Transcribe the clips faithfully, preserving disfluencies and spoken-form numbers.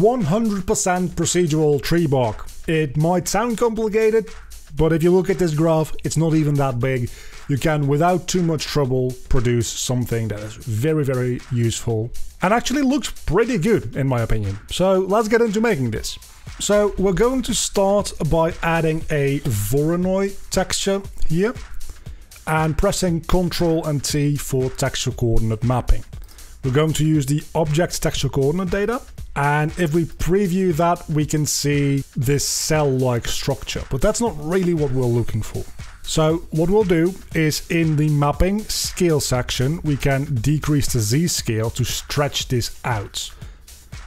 one hundred percent procedural tree bark. It might sound complicated, but if you look at this graph, it's not even that big. You can, without too much trouble, produce something that is very, very useful and actually looks pretty good, in my opinion. So let's get into making this. So we're going to start by adding a Voronoi texture here and pressing Ctrl and T for texture coordinate mapping. We're going to use the object texture coordinate data. And if we preview that, we can see this cell-like structure, but that's not really what we're looking for. So what we'll do is in the mapping scale section, we can decrease the Z scale to stretch this out.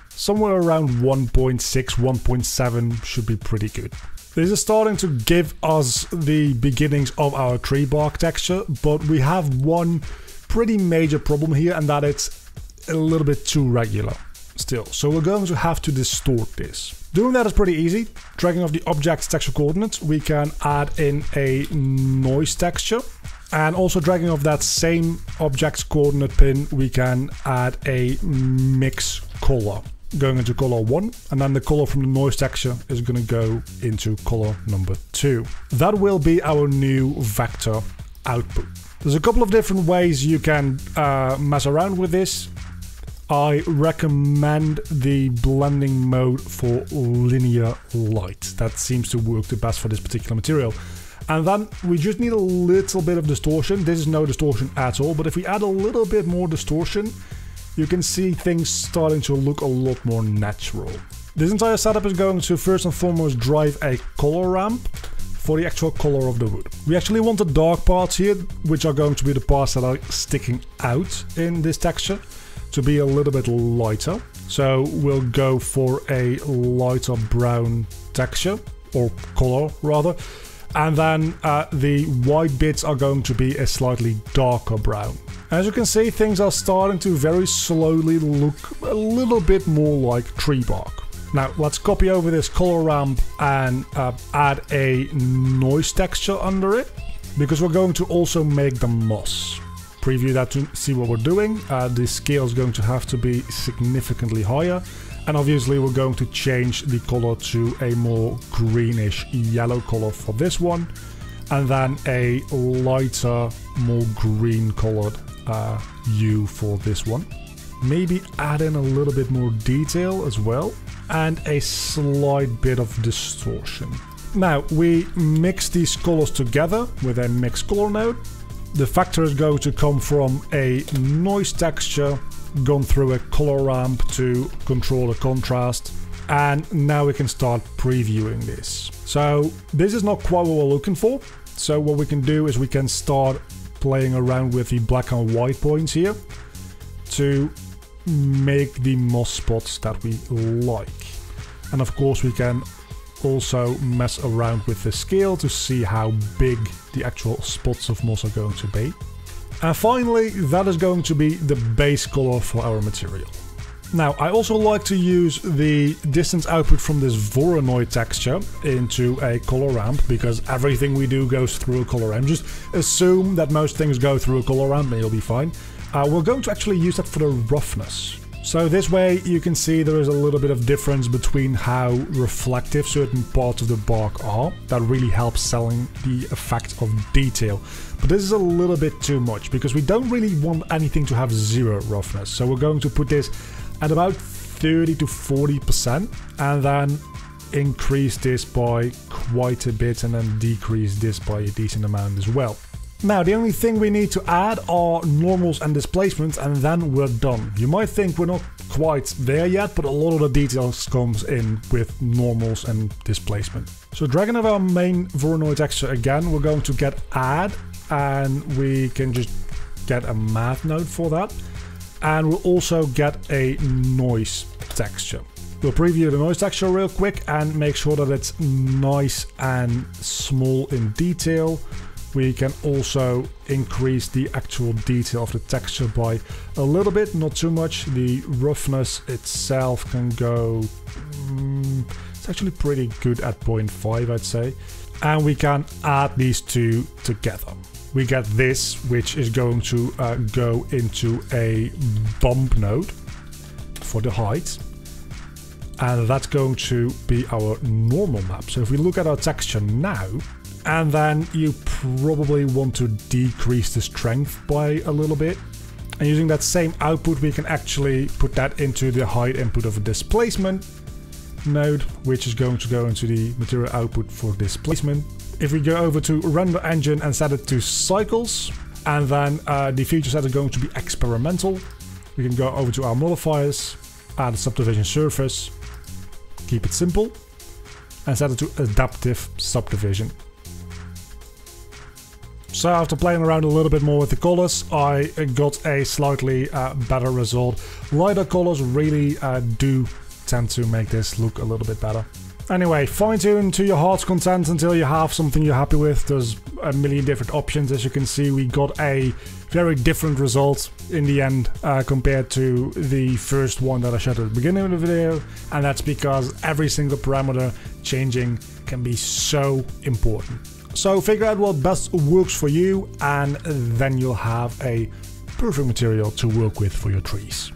Somewhere around one point six, one point seven should be pretty good. This is starting to give us the beginnings of our tree bark texture, but we have one pretty major problem here, and that it's a little bit too regular still. So we're going to have to distort this. Doing that is pretty easy. Dragging off the object's texture coordinates, we can add in a noise texture. And also dragging off that same object's coordinate pin, we can add a mix color. Going into color one, and then the color from the noise texture is going to go into color number two. That will be our new vector output. There's a couple of different ways you can uh, mess around with this. I recommend the blending mode for linear light. That seems to work the best for this particular material. And then we just need a little bit of distortion. This is no distortion at all, but if we add a little bit more distortion, you can see things starting to look a lot more natural. This entire setup is going to first and foremost drive a color ramp for the actual color of the wood. We actually want the dark parts here, which are going to be the parts that are sticking out in this texture, to be a little bit lighter. So we'll go for a lighter brown texture, or color rather. And then uh, the white bits are going to be a slightly darker brown. As you can see, things are starting to very slowly look a little bit more like tree bark. Now let's copy over this color ramp and uh, add a noise texture under it, because we're going to also make the moss. Preview that to see what we're doing. Uh, the scale is going to have to be significantly higher, and obviously we're going to change the color to a more greenish yellow color for this one, and then a lighter, more green colored uh, hue for this one. Maybe add in a little bit more detail as well, and a slight bit of distortion. Now we mix these colors together with a mix color node. The vector is going to come from a noise texture, gone through a color ramp to control the contrast, and now we can start previewing this. So this is not quite what we're looking for. So what we can do is we can start playing around with the black and white points here to make the moss spots that we like. And of course we can also mess around with the scale to see how big the actual spots of moss are going to be. And finally, that is going to be the base color for our material. Now, I also like to use the distance output from this Voronoi texture into a color ramp, because everything we do goes through a color ramp. Just assume that most things go through a color ramp and you'll be fine. Uh, we're going to actually use that for the roughness. So this way you can see there is a little bit of difference between how reflective certain parts of the bark are. That really helps selling the effect of detail. But this is a little bit too much, because we don't really want anything to have zero roughness. So we're going to put this at about thirty to forty percent, and then increase this by quite a bit, and then decrease this by a decent amount as well. Now, the only thing we need to add are normals and displacements, and then we're done. You might think we're not quite there yet, but a lot of the details comes in with normals and displacement. So dragging over our main Voronoi texture again, we're going to get add, and we can just get a math node for that. And we'll also get a noise texture. We'll preview the noise texture real quick and make sure that it's nice and small in detail. We can also increase the actual detail of the texture by a little bit, not too much. The roughness itself can go... Um, it's actually pretty good at zero point five, I'd say. And we can add these two together. We get this, which is going to uh, go into a bump node for the height. and that's going to be our normal map. So if we look at our texture now, and then you probably want to decrease the strength by a little bit. And using that same output, we can actually put that into the height input of a displacement node, which is going to go into the material output for displacement. If we go over to render engine and set it to cycles, and then uh, the feature set is going to be experimental. We can go over to our modifiers, add a subdivision surface, keep it simple, and set it to adaptive subdivision. So after playing around a little bit more with the colors, I got a slightly uh, better result. Lighter colors really uh, do tend to make this look a little bit better. Anyway, fine-tune to your heart's content until you have something you're happy with. There's a million different options. As you can see, we got a very different result in the end uh, compared to the first one that I showed at the beginning of the video, and that's because every single parameter changing can be so important. So figure out what best works for you, and then you'll have a perfect material to work with for your trees.